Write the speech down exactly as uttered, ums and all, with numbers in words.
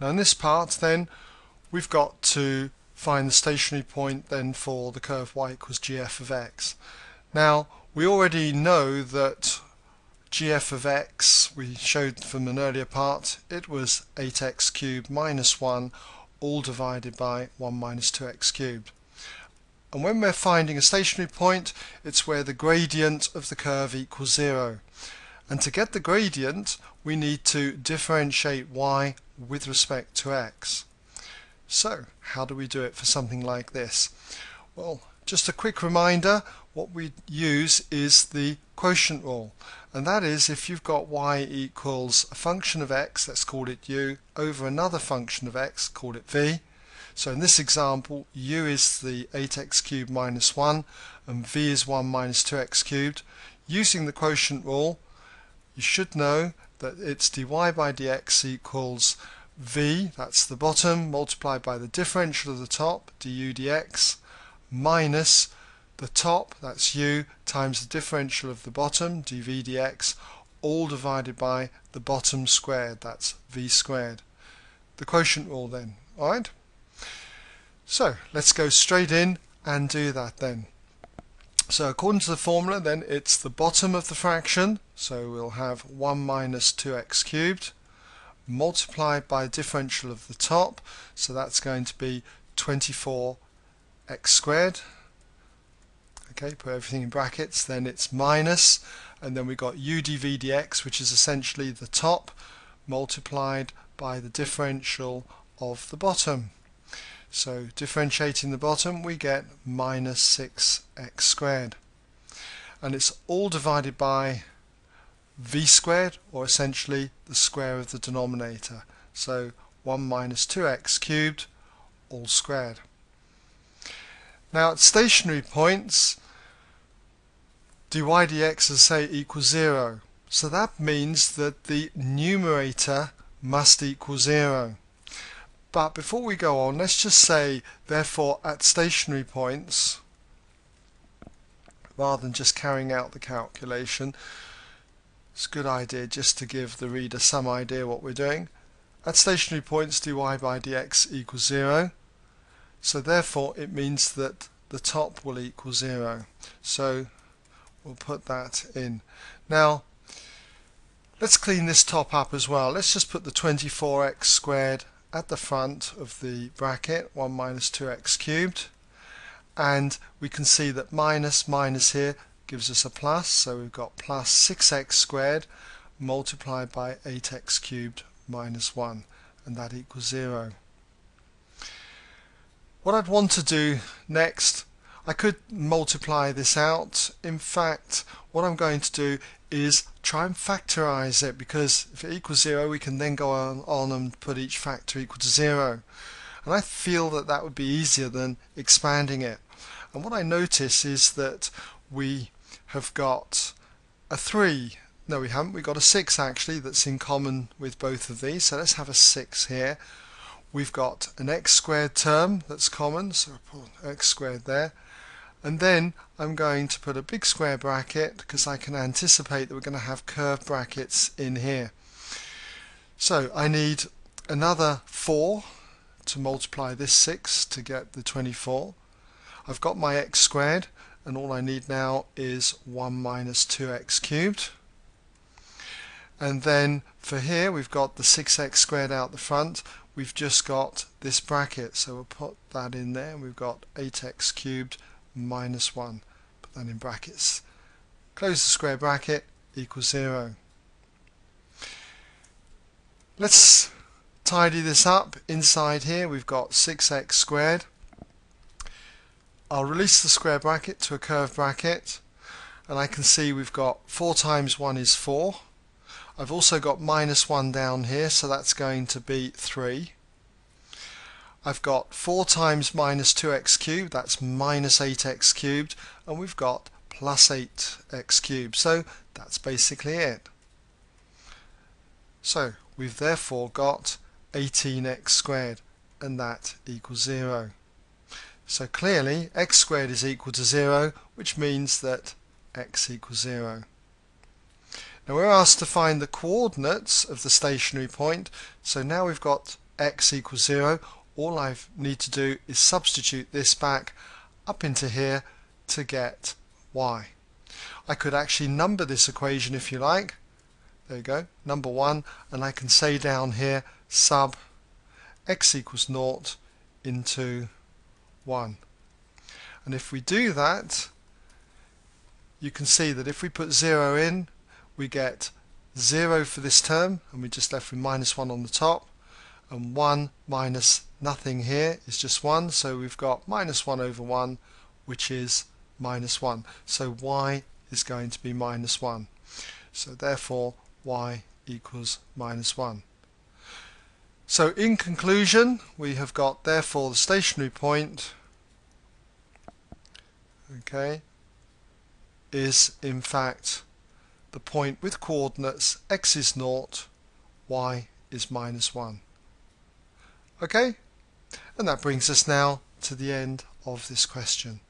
Now in this part then we've got to find the stationary point then for the curve y equals gf of x. Now we already know that gf of x, we showed from an earlier part, it was eight x cubed minus one all divided by one minus two x cubed. And when we're finding a stationary point, it's where the gradient of the curve equals zero. And to get the gradient, we need to differentiate y with respect to x. So, how do we do it for something like this? Well, just a quick reminder, what we use is the quotient rule. And that is, if you've got y equals a function of x, let's call it u, over another function of x, call it v. So in this example, u is the eight x cubed minus one, and v is one minus two x cubed. Using the quotient rule, you should know that it's dy by dx equals v, that's the bottom, multiplied by the differential of the top, du dx, minus the top, that's u, times the differential of the bottom, dv dx, all divided by the bottom squared, that's v squared. The quotient rule then, alright? So let's go straight in and do that then. So according to the formula then, it's the bottom of the fraction, so we'll have one minus two x cubed multiplied by the differential of the top, so that's going to be twenty-four x squared. Okay, put everything in brackets, then it's minus, and then we got u dv dx, which is essentially the top multiplied by the differential of the bottom. So differentiating the bottom, we get minus six x squared, and it's all divided by v squared, or essentially the square of the denominator, so one minus two x cubed all squared. Now at stationary points, dy dx, as I say, equals zero, so that means that the numerator must equal zero. But before we go on, let's just say, therefore, at stationary points, rather than just carrying out the calculation, it's a good idea just to give the reader some idea what we're doing. At stationary points, dy by dx equals zero, so therefore it means that the top will equal zero. So we'll put that in. Now let's clean this top up as well. Let's just put the twenty-four x squared at the front of the bracket, one minus two x cubed, and we can see that minus minus here gives us a plus, so we've got plus six x squared multiplied by eight x cubed minus one, and that equals zero. What I'd want to do next, I could multiply this out. In fact, what I'm going to do is try and factorize it, because if it equals zero, we can then go on, on and put each factor equal to zero. And I feel that that would be easier than expanding it. And what I notice is that we have got a three. No, we haven't. We've got a six, actually, that's in common with both of these. So let's have a six here. We've got an x squared term that's common, so I'll put x squared there. And then I'm going to put a big square bracket, because I can anticipate that we're going to have curved brackets in here. So I need another four to multiply this six to get the twenty-four. I've got my x squared, and all I need now is one minus two x cubed. And then for here we've got the six x squared out the front. We've just got this bracket, so we'll put that in there. We've got eight x cubed minus one, put that in brackets, close the square bracket, equals zero. Let's tidy this up. Inside here we've got six x squared. I'll release the square bracket to a curved bracket, and I can see we've got four times one is four. I've also got minus one down here, so that's going to be three. I've got four times minus two x cubed, that's minus eight x cubed, and we've got plus eight x cubed, so that's basically it. So we've therefore got eighteen x squared, and that equals zero. So clearly x squared is equal to zero, which means that x equals zero. Now we're asked to find the coordinates of the stationary point, so now we've got x equals zero, all I need to do is substitute this back up into here to get y. I could actually number this equation if you like. There you go, number one, and I can say down here sub x equals naught into one. And if we do that, you can see that if we put zero in, we get zero for this term, and we just left with minus one on the top, and one minus nothing here is just one, so we've got minus one over one, which is minus one. So y is going to be minus one. So therefore y equals minus one. So in conclusion, we have got therefore the stationary point, okay, is in fact the point with coordinates x is naught, y is minus one. Okay, and that brings us now to the end of this question.